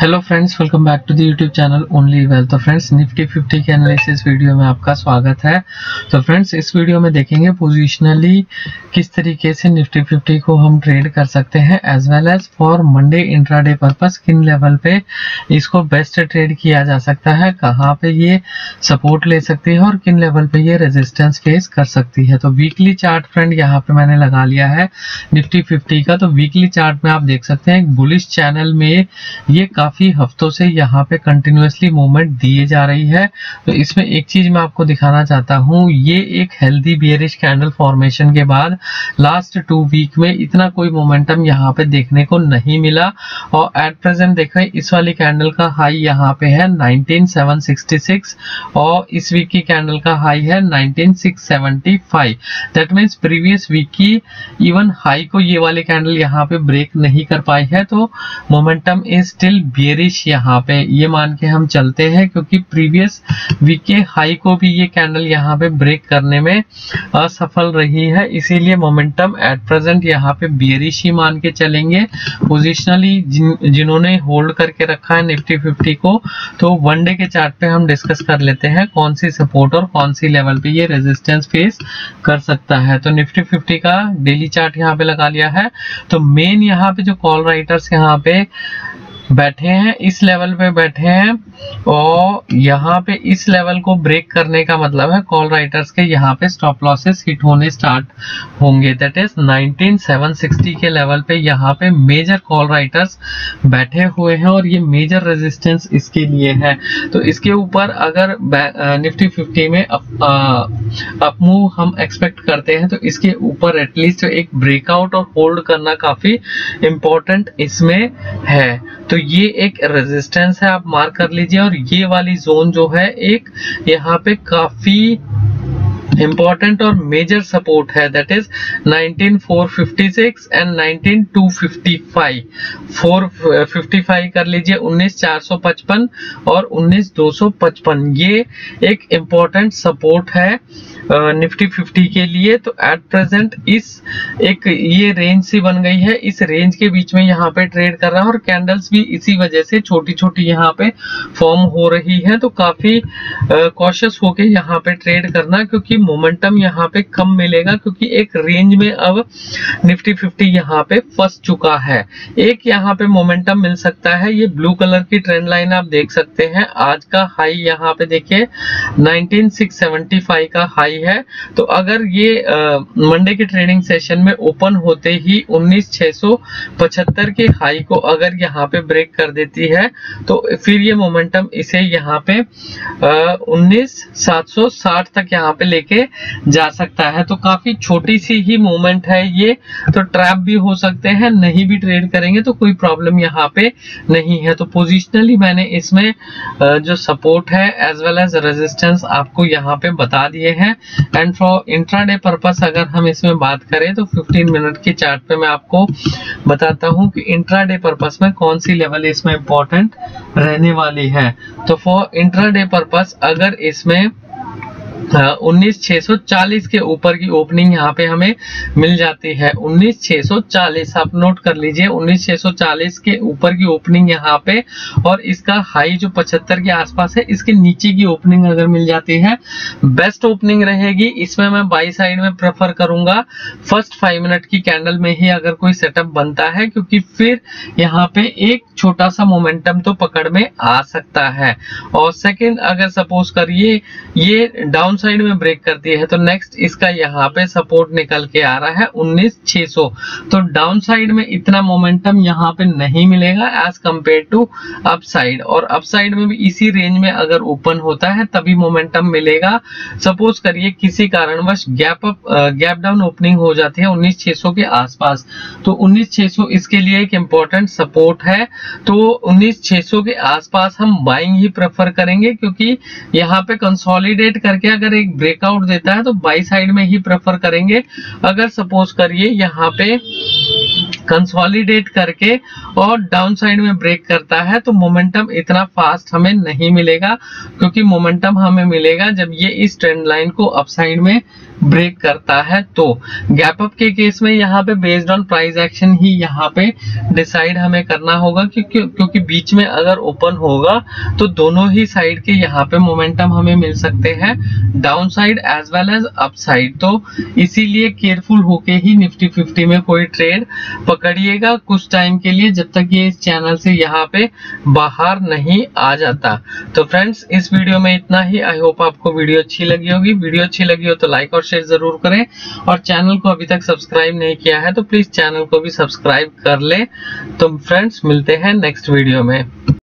Hello friends, welcome back to the YouTube channel only wealth. तो friends, Nifty 50 के analysis video में आपका स्वागत है। तो फ्रेंड्स, इस वीडियो में देखेंगे पोजिशनली किस तरीके से निफ्टी 50 को हम ट्रेड कर सकते हैं, as well as for Monday intraday purpose किन लेवल पे इसको बेस्ट ट्रेड किया जा सकता है, कहाँ पे ये सपोर्ट ले सकती है और किन लेवल पे ये रेजिस्टेंस फेस कर सकती है। तो वीकली चार्ट फ्रेंड यहाँ पे मैंने लगा लिया है निफ्टी 50 का। तो वीकली चार्ट में आप देख सकते हैं एक बुलिश चैनल में ये काफी हफ्तों से यहाँ पे कंटिन्यूअसली मूवमेंट दिए जा रही है। तो इसमें एक चीज मैं आपको दिखाना चाहता हूँ, ये एक हेल्दी बियरिश कैंडल फॉर्मेशन के बाद लास्ट 2 वीक में इतना कोई मोमेंटम यहाँ पे देखने को नहीं मिला। और एट प्रेजेंट देखें, इस वाली कैंडल का हाई यहाँ पे है 19766 और इस वीक की कैंडल का हाई है 19675। दैट मीन्स प्रीवियस वीक की इवन हाई को ये वाली कैंडल यहाँ पे ब्रेक नहीं कर पाई है। तो मोमेंटम इज स्टिल बेयरिश यहाँ पे, ये मान के हम चलते हैं, क्योंकि प्रीवियस वीक के हाई को भी ये कैंडल यहाँ पे ब्रेक करने में असफल रही है। इसीलिए मोमेंटम एट प्रेजेंट यहाँ पे बेयरिश ही मान के चलेंगे। पोजिशनली जिन्होंने होल्ड करके रखा है निफ्टी 50 को, तो वन डे के चार्ट पे हम डिस्कस कर लेते हैं कौन सी सपोर्ट और कौन सी लेवल पे ये रेजिस्टेंस फेस कर सकता है। तो निफ्टी 50 का डेली चार्ट यहाँ पे लगा लिया है। तो मेन यहाँ पे जो कॉल राइटर्स यहाँ पे बैठे हैं, इस लेवल पे बैठे हैं, और यहाँ पे इस लेवल को ब्रेक करने का मतलब है कॉल राइटर्स के यहाँ पे स्टॉप लॉसेस हिट होने स्टार्ट होंगे। दैट इज 19760 के लेवल पे यहाँ पे मेजर कॉल राइटर्स बैठे हुए हैं और ये मेजर रेजिस्टेंस इसके लिए है। तो इसके ऊपर अगर निफ्टी 50 में अपमूव हम एक्सपेक्ट करते हैं तो इसके ऊपर एटलीस्ट एक ब्रेकआउट और होल्ड करना काफी इम्पोर्टेंट इसमें है। तो ये एक रेजिस्टेंस है, आप मार्क कर लीजिए। और ये वाली जोन जो है एक यहाँ पे काफी इम्पोर्टेंट और मेजर सपोर्ट है। That is 19456 and 19255। 455 कर लीजिए 19455 और 19255, ये एक इम्पोर्टेंट सपोर्ट है निफ्टी 50 के लिए। तो एट प्रेजेंट इस एक ये रेंज सी बन गई है, इस रेंज के बीच में यहाँ पे ट्रेड कर रहा है और कैंडल्स भी इसी वजह से छोटी छोटी यहाँ पे फॉर्म हो रही है। तो काफी कॉशियस होके यहाँ पे ट्रेड करना, क्योंकि मोमेंटम यहाँ पे कम मिलेगा, क्योंकि एक रेंज में अब निफ्टी 50 यहाँ पे फंस चुका है। एक यहाँ पे मोमेंटम मिल सकता है, ये ब्लू कलर की ट्रेंड लाइन आप देख सकते हैं। आज का हाई यहाँ पे देखिए 19675 का हाई है। तो अगर ये मंडे के ट्रेडिंग सेशन में ओपन होते ही 19675 के हाई को अगर यहाँ पे ब्रेक कर देती है तो फिर ये मोमेंटम इसे यहाँ पे 19760 तक यहाँ पे लेके जा सकता है। तो काफी छोटी सी ही मूवमेंट है ये, तो ट्रैप भी हो सकते हैं, नहीं भी ट्रेड करेंगे तो कोई प्रॉब्लम यहाँ पे नहीं है। तो पोजिशनली मैंने इसमें जो सपोर्ट है एज वेल एज रेजिस्टेंस आपको यहाँ पे बता दिए हैं। एंड फॉर इंट्राडे पर्पस अगर हम इसमें बात करें तो 15 मिनट के चार्ट पे मैं आपको बताता हूँ कि इंट्राडे पर्पस में कौन सी लेवल इसमें इंपॉर्टेंट रहने वाली है। तो फॉर इंट्राडे पर्पस अगर इसमें 19640 के ऊपर की ओपनिंग यहाँ पे हमें मिल जाती है, 19640 आप नोट कर लीजिए, 19640 के ऊपर की ओपनिंग यहाँ पे, और इसका हाई जो 75 के आसपास है, इसके नीचे की ओपनिंग अगर मिल जाती है बेस्ट ओपनिंग रहेगी। इसमें मैं बाई साइड में प्रेफर करूंगा, फर्स्ट 5 मिनट की कैंडल में ही अगर कोई सेटअप बनता है, क्योंकि फिर यहाँ पे एक छोटा सा मोमेंटम तो पकड़ में आ सकता है। और सेकेंड, अगर सपोज करिए ये डाउन साइड में ब्रेक करती है तो नेक्स्ट इसका यहाँ पे सपोर्ट निकल के आ रहा है 19600। तो डाउन साइड में इतना मोमेंटम यहाँ पे नहीं मिलेगा as compare to up side. और अप साइड में भी इसी रेंज में अगर ओपन होता है तभी मोमेंटम मिलेगा। सपोज करिए किसी कारणवश गैप डाउन ओपनिंग हो जाती है 19600 के आसपास, तो 19600 इसके लिए एक इम्पोर्टेंट सपोर्ट है। तो 19600 के आसपास हम बाइंग ही प्रेफर करेंगे, क्योंकि यहाँ पे कंसोलिडेट करके अगर एक ब्रेकआउट देता है तो बाई साइड में ही प्रेफर करेंगे। अगर सपोज करिए यहाँ पे कंसोलिडेट करके और डाउन साइड में ब्रेक करता है तो मोमेंटम इतना फास्ट हमें नहीं मिलेगा, क्योंकि मोमेंटम हमें मिलेगा जब ये इस ट्रेंड लाइन को अप साइड में ब्रेक करता है। तो गैप अप के केस में यहाँ पे बेस्ड ऑन प्राइस एक्शन ही यहाँ पे डिसाइड हमें करना होगा, क्योंकि बीच में अगर ओपन होगा तो दोनों ही साइड के यहाँ पे मोमेंटम हमें मिल सकते हैं, down side as well as up side. तो इसीलिए केयरफुल होके ही निफ्टी 50 में कोई ट्रेड पकड़िएगा कुछ टाइम के लिए, जब तक ये इस चैनल से यहाँ पे बाहर नहीं आ जाता। तो फ्रेंड्स इस वीडियो में इतना ही। आई होप आपको वीडियो अच्छी लगी होगी। वीडियो अच्छी लगी हो तो लाइक और शेयर जरूर करें, और चैनल को अभी तक सब्सक्राइब नहीं किया है तो प्लीज चैनल को भी सब्सक्राइब कर ले। तो फ्रेंड्स मिलते हैं नेक्स्ट वीडियो में।